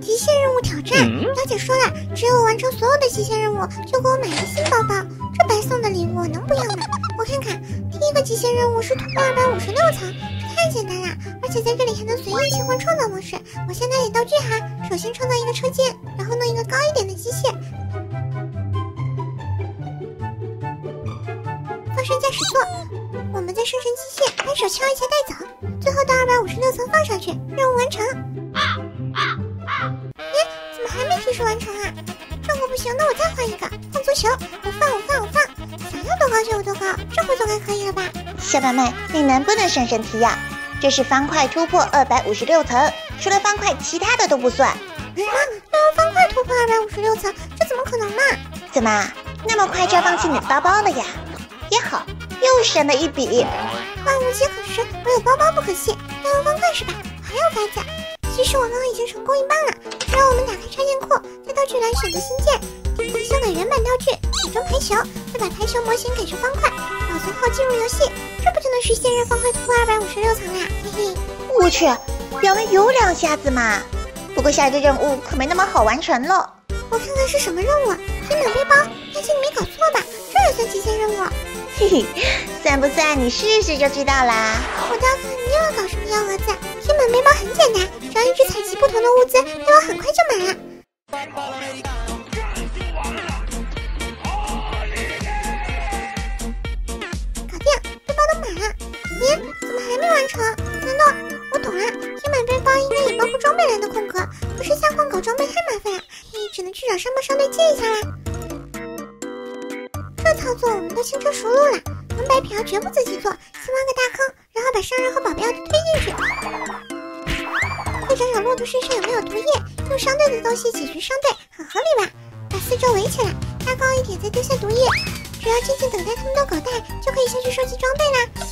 极限任务挑战，表姐说了，只有完成所有的极限任务，就给我买个新包包。这白送的礼物我能不要吗？我看看，第一个极限任务是突破256层，这太简单了，而且在这里还能随意切换创造模式。我现在得道具哈，首先创造一个车间，然后弄一个高一点的机械，放上驾驶座。 我们再生成机械，把手敲一下带走，最后到256层放上去，任务完成。耶，怎么还没提示完成啊？这货不行，那我再换一个，放足球。我放，想要多高就有多高，这回总该可以了吧？小板妹，你能不能上升梯呀？这是方块突破256层，除了方块，其他的都不算。啊，要用方块突破256层，这怎么可能嘛？怎么那么快就要放弃你的包包了呀？也好。 又省了一笔，万物皆可食，唯有包包不可弃。要用方块是吧？我还要发奖。其实我刚刚已经成功一半了。只要我们打开插件库，在道具栏选择新建，修改原版道具，改装排球，再把排球模型改成方块，保存后进入游戏，这不就能实现让方块突破256层啦？嘿嘿，我去，表妹有两下子嘛。不过下一个任务可没那么好完成了。我看看是什么任务？填满背包，担心你没搞错吧？这也算极限任务？ 嘿嘿，算不算你试试就知道啦。我倒看你又要搞什么幺蛾子。填满背包很简单，只要一直采集不同的物资，背包很快就满了。搞定，背包都满了。咦，怎么还没完成？难道我懂了？填满背包应该也包括装备栏的空格，不是下矿搞装备太麻烦了，你只能去找商报商队借一下啦。 这操作我们都轻车熟路了，能白嫖绝不自己做，先挖个大坑，然后把商人和保镖推进去。会找找骆驼身上有没有毒液，用商队的东西解决商队，很合理吧？把四周围起来，搭高一点再丢下毒液，只要静静等待他们的狗带，就可以下去收集装备啦。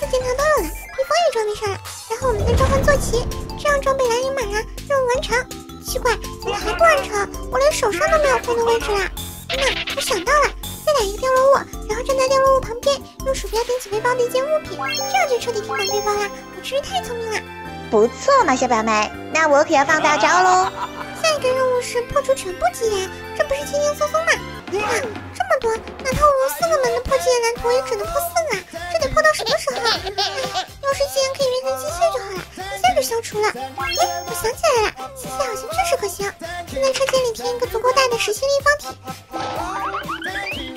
4件糖都有了，蜜蜂也装备上了，然后我们再召唤坐骑。 这样装备栏也满了，任务完成。奇怪，怎么还不完成？我连手上都没有空的位置啦！那我想到了，再打一个掉落物，然后站在掉落物旁边，用鼠标点起背包的一件物品，这样就彻底填满背包啦！我真是太聪明了。不错嘛，小表妹，那我可要放大招喽！下一个任务是破除全部机栏，这不是轻轻松松吗？哇，这么多，哪怕我用4个门的破机栏图，也只能破4个啊！这得破到什么时候？哎，要是机栏可以变成机械就好了。 消除了，哎，我想起来了，机械好像确实可行。先在车间里填一个足够大的实心立方体，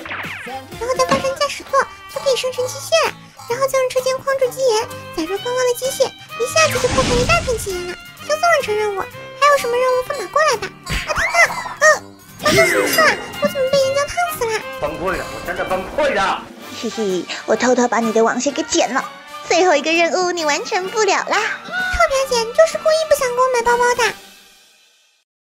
然后再放上驾驶座，就可以生成机械了。然后再用车间框住机沿，载入刚刚的机械，一下子就破成一大片机沿了，轻松完成任务。还有什么任务分马过来吧？啊，发生什么事了？我怎么被岩浆烫死了？崩溃了，我真的崩溃了。嘿嘿，我偷偷把你的网线给剪了。最后一个任务你完成不了啦。 表姐就是故意不想给我买包包的。